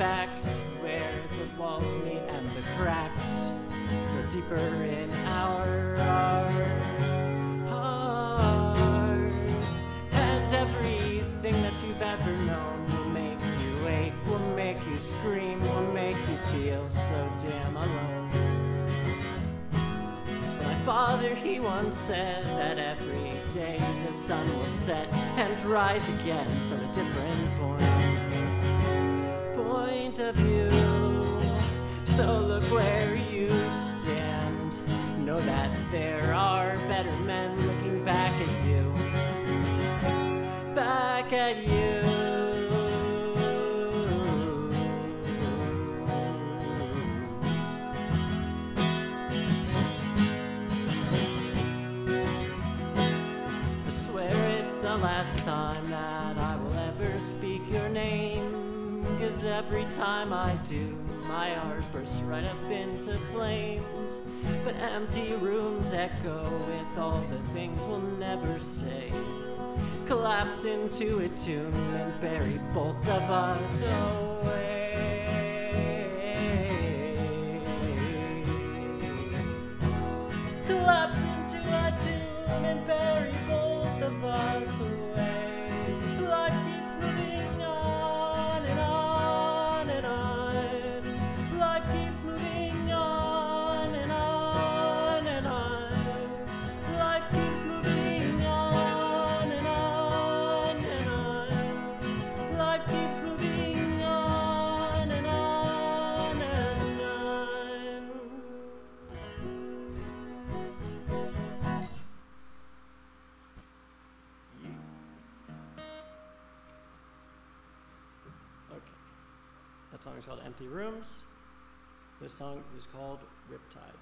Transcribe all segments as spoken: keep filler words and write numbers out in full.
artifacts where the walls meet and the cracks go deeper in our hearts. And everything that you've ever known will make you ache, will make you scream, will make you feel so damn alone. My father, he once said that every day the sun will set and rise again from a different point. Of you. So look where you stand. Know that there are better men looking back at you. Back at you. I swear it's the last time that I will ever speak your name. 'Cause every time I do, my heart bursts right up into flames. But empty rooms echo with all the things we'll never say. Collapse into a tomb and bury both of us away. Collapse into a tomb and bury both of us away. That song is called Empty Rooms. This song is called Riptide.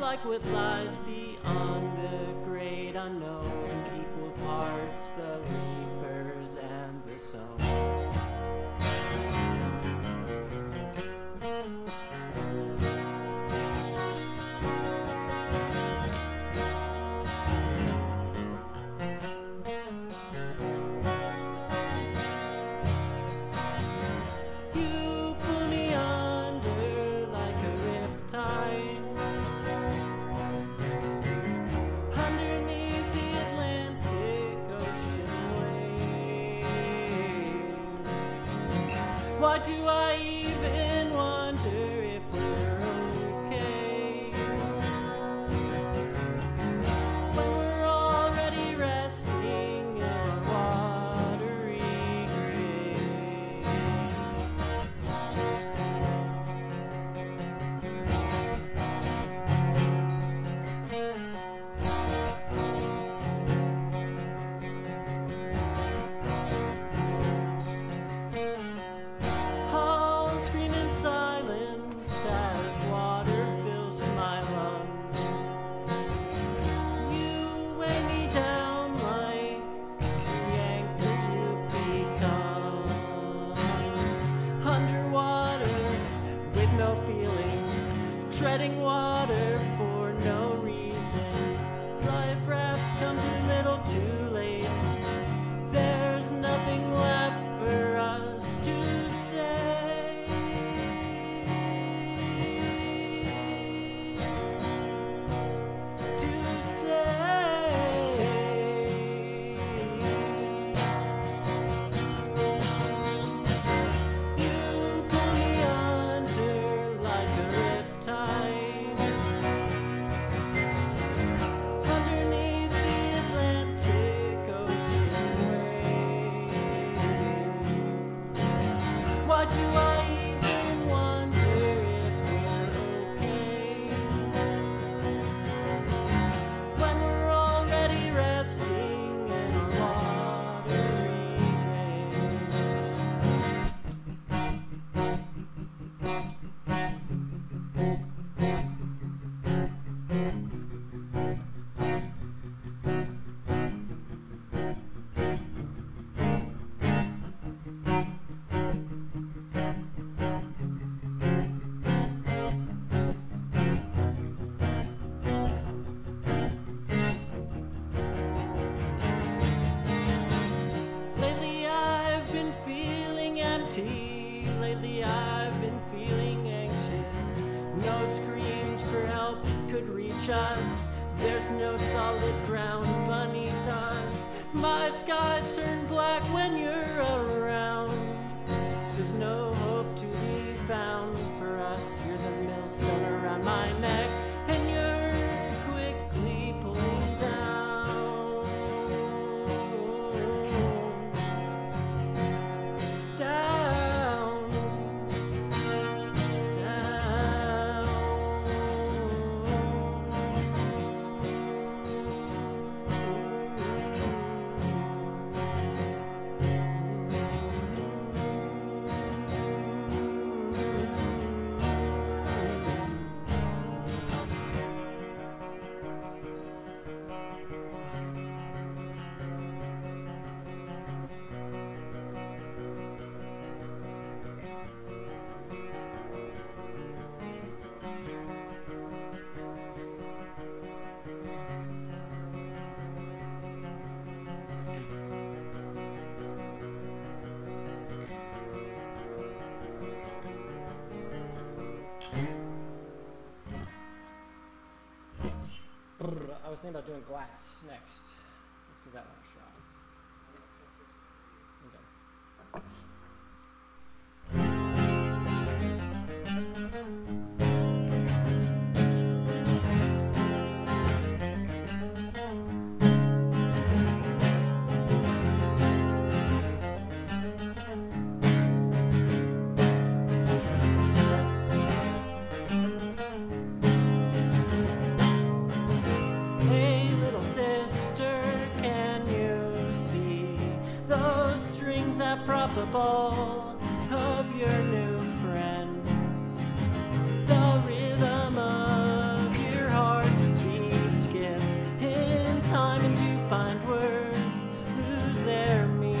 Like what lies beyond the great unknown, equal parts the reapers and the sown. Why do I even wonder if we're okay, when we're already resting in our watery graves? Scream in silence. skies turn black when you're around. There's no hope to be found for us. You're the millstone around my neck, and you're quickly pulling down. Down. I was thinking about doing glass next. Let's give that one a shot. Of your new friends, the rhythm of your heartbeat skips in time, and you find words lose their meanings.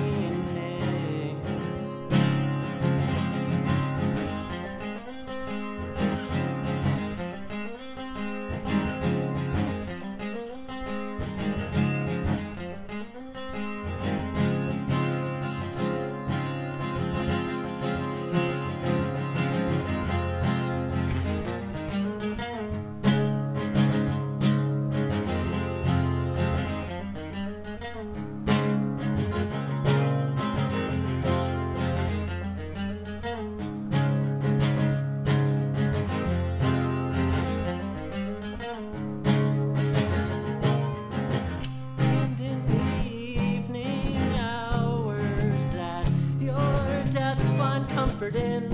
In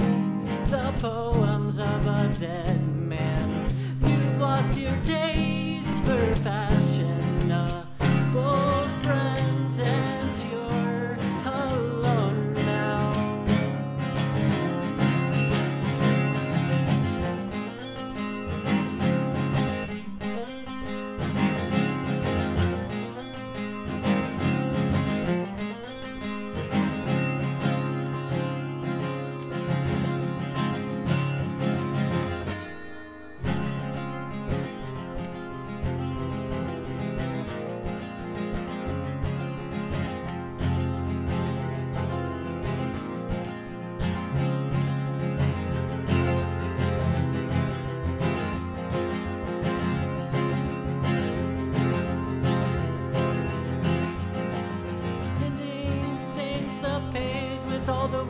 the poems of a dead man, you've lost your taste for fashion. A bull friend, and you're alone now.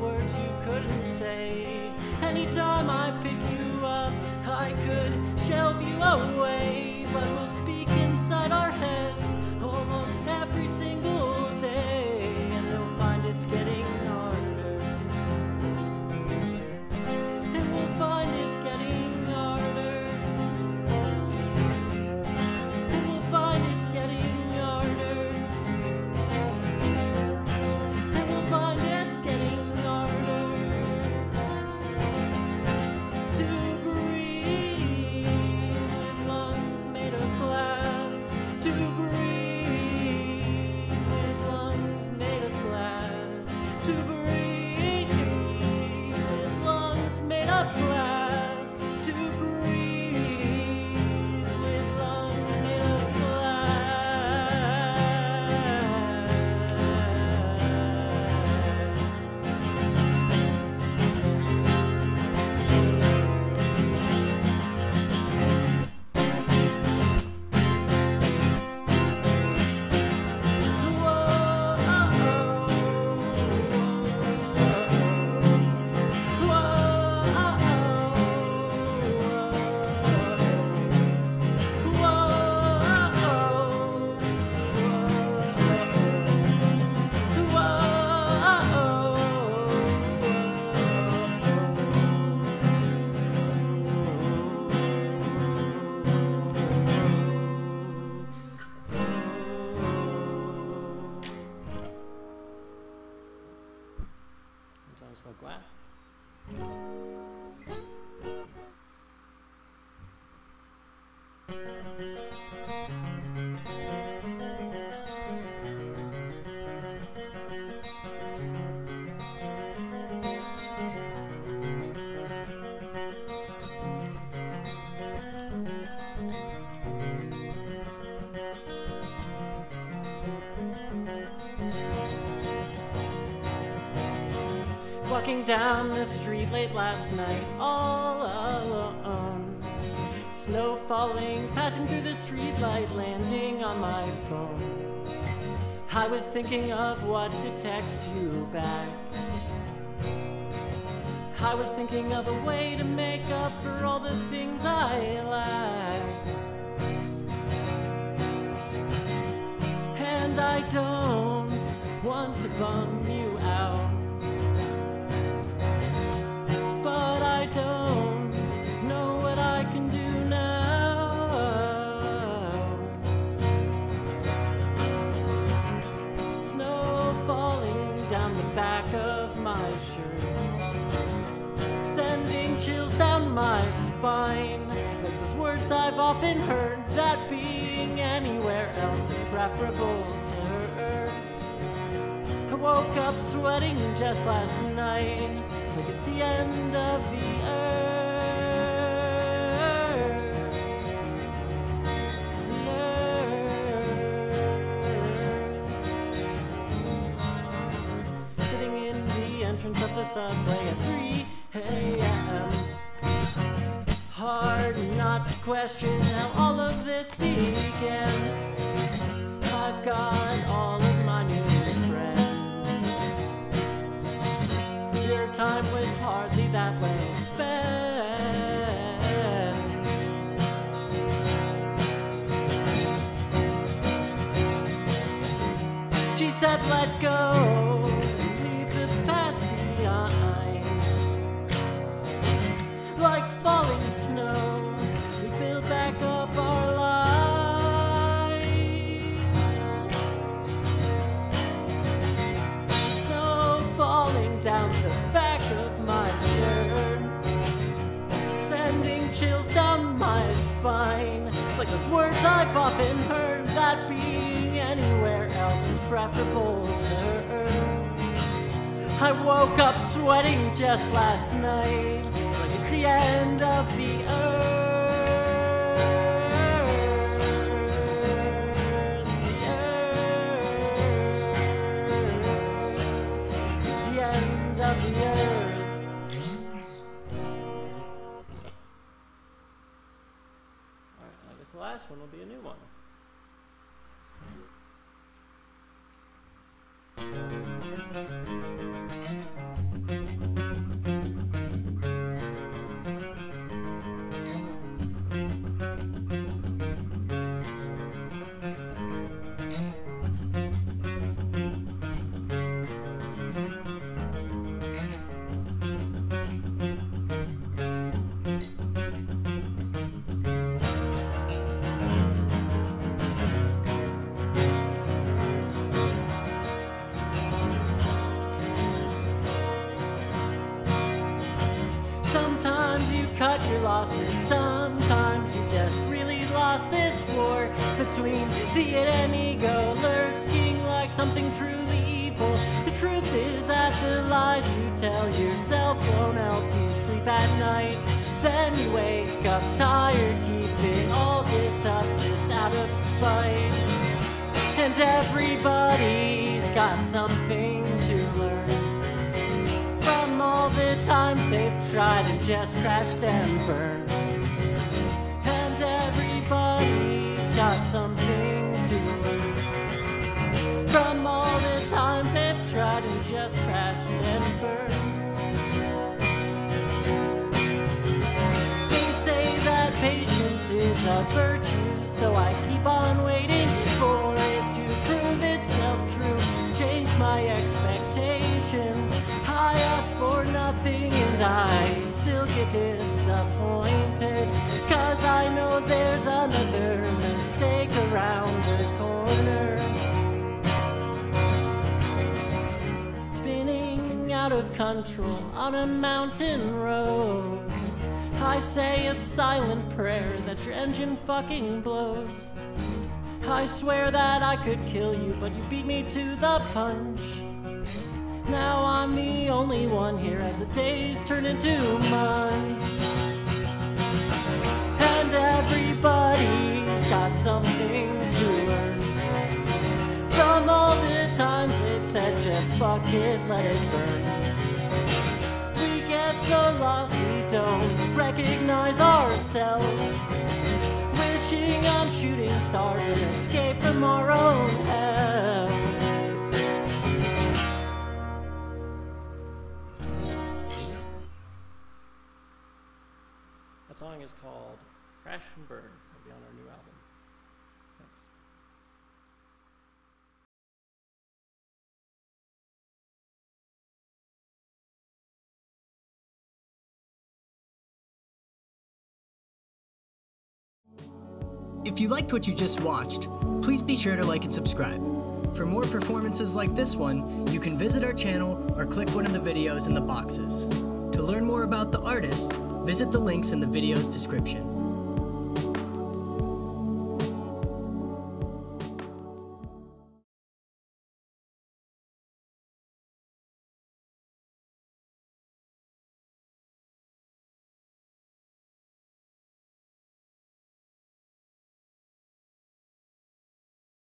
Words you couldn't say. Anytime I pick you up, I could shelve you away, but we'll speak inside our heads almost every single day, and we'll find it's getting harder. And we'll find it's getting harder. And we'll find it's getting harder. And we'll find it's getting harder. To breathe, lungs made of glass, to breathe. always got glass. Walking down the street late last night, all alone. Snow falling, passing through the streetlight, landing on my phone. I was thinking of what to text you back. I was thinking of a way to make up for all the things I lack. And I don't want to bum you out. Chills down my spine, like those words I've often heard, that being anywhere else is preferable to her. I woke up sweating just last night, like it's the end of the earth. The earth. Sitting in the entrance of the subway at three A M Hard not to question how all of this began. I've got all of my new friends. Your time was hardly that well spent. She said, let go. Snow, we build back up our lives. Snow falling down the back of my shirt, sending chills down my spine, like those words I've often heard, that being anywhere else is preferable to her. I woke up sweating just last night, the end of the earth, the earth, it's the end of the earth. All right, I guess the last one will be a new one. Cut your losses, sometimes you just really lost this war between the id and ego, lurking like something truly evil. The truth is that the lies you tell yourself won't help you sleep at night. Then you wake up tired, keeping all this up just out of spite. And everybody's got something to learn from all the times they've tried and just crashed and burned. And everybody's got something to learn from all the times they've tried and just crashed and burned. They say that patience is a virtue, so I keep on waiting for it to prove itself true. Change my expectations, I ask for nothing and I still get disappointed, cause I know there's another mistake around the corner. Spinning out of control on a mountain road. I say a silent prayer that your engine fucking blows. I swear that I could kill you, but you beat me to the punch. Now I'm the only one here as the days turn into months. And everybody's got something to learn from all the times they've said just fuck it, let it burn. We get so lost we don't recognize ourselves, wishing on shooting stars and escape from our own hell. That song is called Crash and Burn. It'll be on our new album. Thanks. If you liked what you just watched, please be sure to like and subscribe. For more performances like this one, you can visit our channel or click one of the videos in the boxes. To learn more about the artist, visit the links in the video's description.